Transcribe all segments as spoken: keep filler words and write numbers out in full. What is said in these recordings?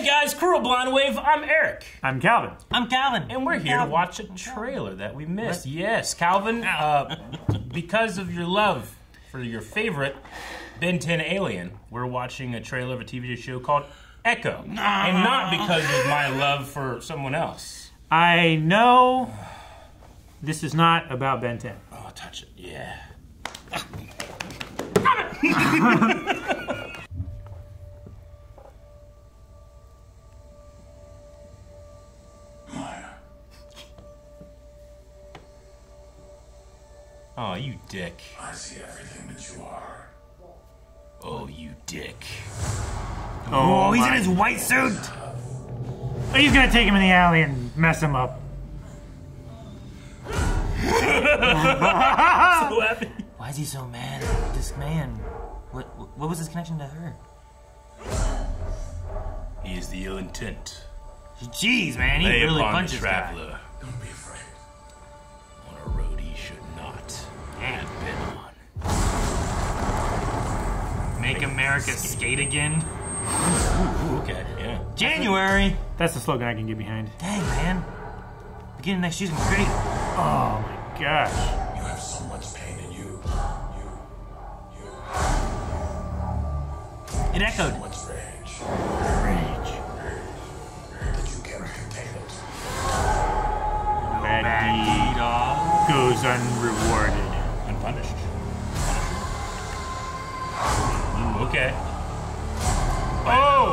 Hey guys, crew of Blind Wave, I'm Eric. I'm Calvin. I'm Calvin. And we're I'm here Calvin. to watch a trailer that we missed. What? Yes, Calvin, uh, because of your love for your favorite Ben ten alien, we're watching a trailer of a T V show called Echo. And not because of my love for someone else. I know this is not about Ben ten. Oh, I'll touch it, yeah. Oh, you dick. I see everything that you are. Oh, you dick. Oh, oh he's in his white suit! Oh, he's gonna take him in the alley and mess him up. So happy. Why is he so mad at this man? What, what was his connection to her? He is the ill intent. Jeez, man, he Lay really punches traveler. Don't be afraid. On a road he should not have been on. Make, Make America skate, skate again? Ooh, ooh, okay, yeah. January! That's the slogan I can get behind. Dang, man. Beginning next season, great. Oh my gosh. You have so much pain in you. You. You. you it echoed. So much rage. Rage. Rage. That you can't contain it. No bad, bad deed goes unrewarded. Unpunished. Mm, okay. Oh!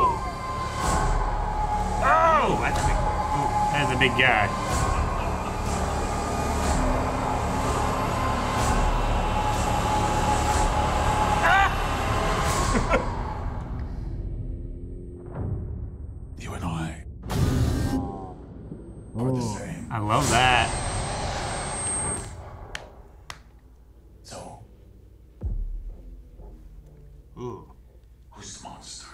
Oh! That's a big, ooh, that's a big guy. Ah! You and I are the same. I love that. So, ooh, who's the monster?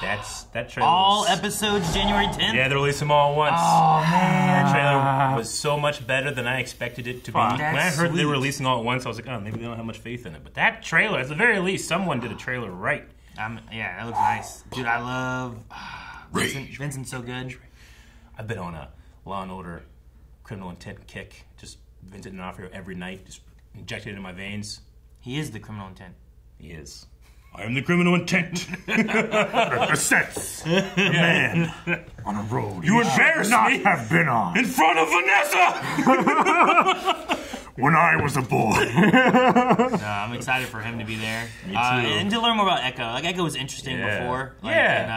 That's that trailer. All was, episodes January tenth? Yeah, they released them all at once. Oh, man. That trailer was so much better than I expected it to be. That's when I heard sweet. they were releasing all at once, I was like, oh, maybe they don't have much faith in it. But that trailer, at the very least, someone did a trailer right. Um, yeah, that looks nice. Dude, I love Vincent. Vincent's so good. I've been on a Law and Order criminal intent kick. Just Vincent D'Onofrio every night, just injected it in my veins. He is the criminal intent. He is. I am the criminal intent. Represents a man on a road you embarrassed not me have been on in front of Vanessa when I was a boy. No, I'm excited for him to be there. Me too. Uh, and to learn more about Echo. Like Echo was interesting yeah. before. Like, yeah. And,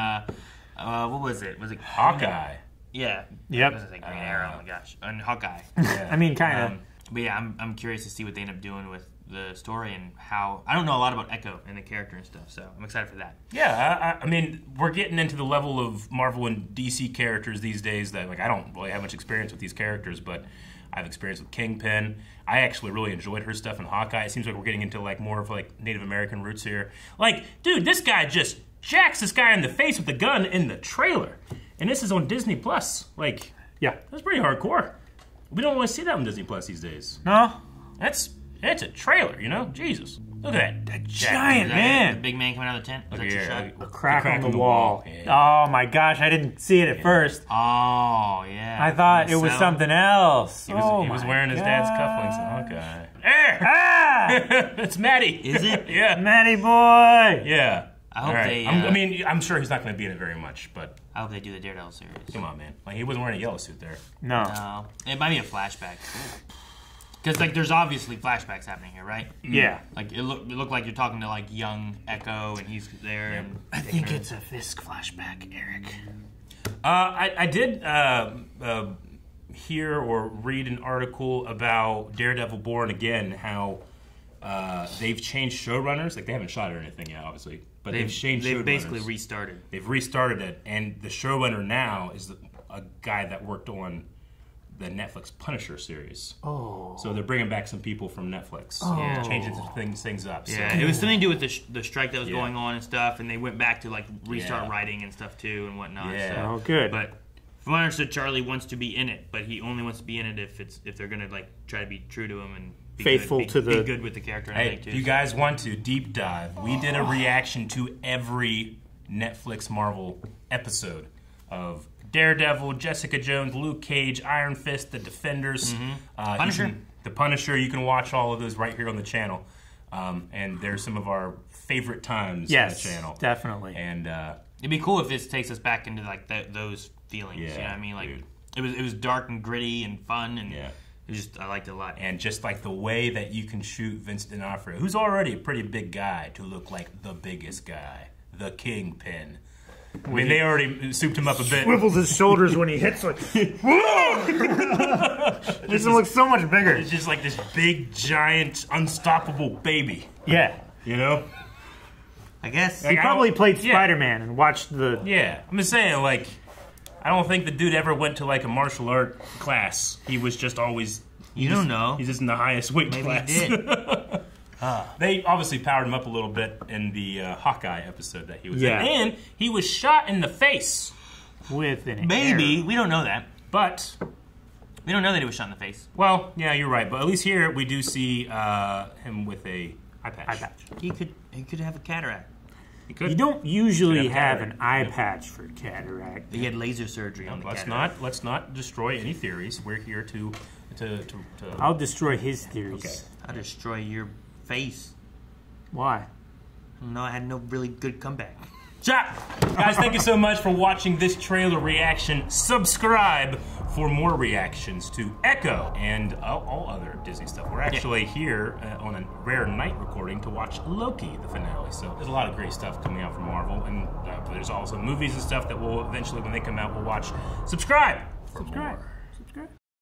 uh, uh, what was it? Was it Hawkeye? Yeah. Yep. Was it like Green Arrow? Oh my gosh. And Hawkeye. Yeah. I mean, kind of. Um, but yeah, I'm I'm curious to see what they end up doing with the story and how I don't know a lot about Echo and the character and stuff, so I'm excited for that. Yeah, I, I mean, we're getting into the level of Marvel and D C characters these days that, like, I don't really have much experience with these characters, but I've experienced with Kingpin. I actually really enjoyed her stuff in Hawkeye. It seems like we're getting into like more of like Native American roots here. Like, dude, this guy just jacks this guy in the face with a gun in the trailer, and this is on Disney Plus. Like, yeah, that's pretty hardcore. We don't want to see that on Disney Plus these days. No, that's. It's a trailer, you know? Jesus. Look at that. That giant that, man. The big man coming out of the tent. Is that your shot? The crack on the wall. Yeah. Oh my gosh, I didn't see it at yeah. first. Oh, yeah. I thought it was selling. something else. He was, oh he was wearing God. his dad's cufflinks. Okay. Hey! Ah! It's Maddie. Is it? Yeah. Maddie boy. Yeah. I hope right. they. Uh, I'm, I mean, I'm sure he's not going to be in it very much, but I hope they do the Daredevil series. Come on, man. Like, he wasn't wearing a yellow suit there. No. No. It might be a flashback. Ooh. Because, like, there's obviously flashbacks happening here, right? Yeah. Like, it, look, it looked like you're talking to, like, young Echo, and he's there. Yeah. And I think it's a Fisk flashback, Eric. Uh, I, I did uh, uh, hear or read an article about Daredevil Born Again, how uh, they've changed showrunners. Like, they haven't shot or anything yet, obviously. But they've, they've changed they've showrunners. They've basically restarted. They've restarted it, and the showrunner now is the, a guy that worked on the Netflix Punisher series. Oh. So they're bringing back some people from Netflix. Oh. Yeah. Changing things things up. So. Yeah, it was something to do with the, sh the strike that was yeah. going on and stuff, and they went back to like restart yeah. writing and stuff too and whatnot. Yeah. So. Oh, good. But from what I understood, Charlie wants to be in it, but he only wants to be in it if it's if they're gonna like try to be true to him and Be faithful good. Be, to the be good with the character. I hey, think, too. If you guys want to deep dive, we did a reaction to every Netflix Marvel episode of Daredevil, Jessica Jones, Luke Cage, Iron Fist, The Defenders, mm-hmm. uh, Punisher, can, The Punisher. You can watch all of those right here on the channel, um, and they're some of our favorite times yes, on the channel. Definitely. And uh, it'd be cool if this takes us back into like the, those feelings. Yeah, you know what I mean, like dude. it was it was dark and gritty and fun and. Yeah. Just, I liked it a lot. And just like the way that you can shoot Vince D'Onofrio, who's already a pretty big guy, to look like the biggest guy, the Kingpin. I mean, they already souped him up a bit. Swivels his shoulders when he hits, like, whoa! It just looks so much bigger. It's just like this big, giant, unstoppable baby. Yeah. You know? I guess. Like, he probably played yeah. Spider-Man and watched the... Yeah. I'm just saying, like... I don't think the dude ever went to like a martial art class. He was just always. You don't just, know. He's just in the highest weight Maybe class. He did. uh. They obviously powered him up a little bit in the uh, Hawkeye episode that he was yeah. in. And he was shot in the face with an Maybe arrow. We don't know that, but we don't know that he was shot in the face. Well, yeah, you're right. But at least here we do see uh, him with a eye patch. Eye patch. He could. He could have a cataract. You don't usually have, have an eye patch for cataract. They had laser surgery no, on the let's cataract. Not, let's not destroy any theories. We're here to... to, to, to... I'll destroy his theories. Okay. I'll destroy your face. Why? No, I had no really good comeback. Chop! Guys, thank you so much for watching this trailer reaction. Subscribe for more reactions to Echo and all, all other Disney stuff. We're actually yeah. here uh, on a rare night recording to watch Loki, the finale. So there's a lot of great stuff coming out from Marvel. And uh, there's also movies and stuff that we'll eventually, when they come out, we'll watch. Subscribe for Subscribe. more.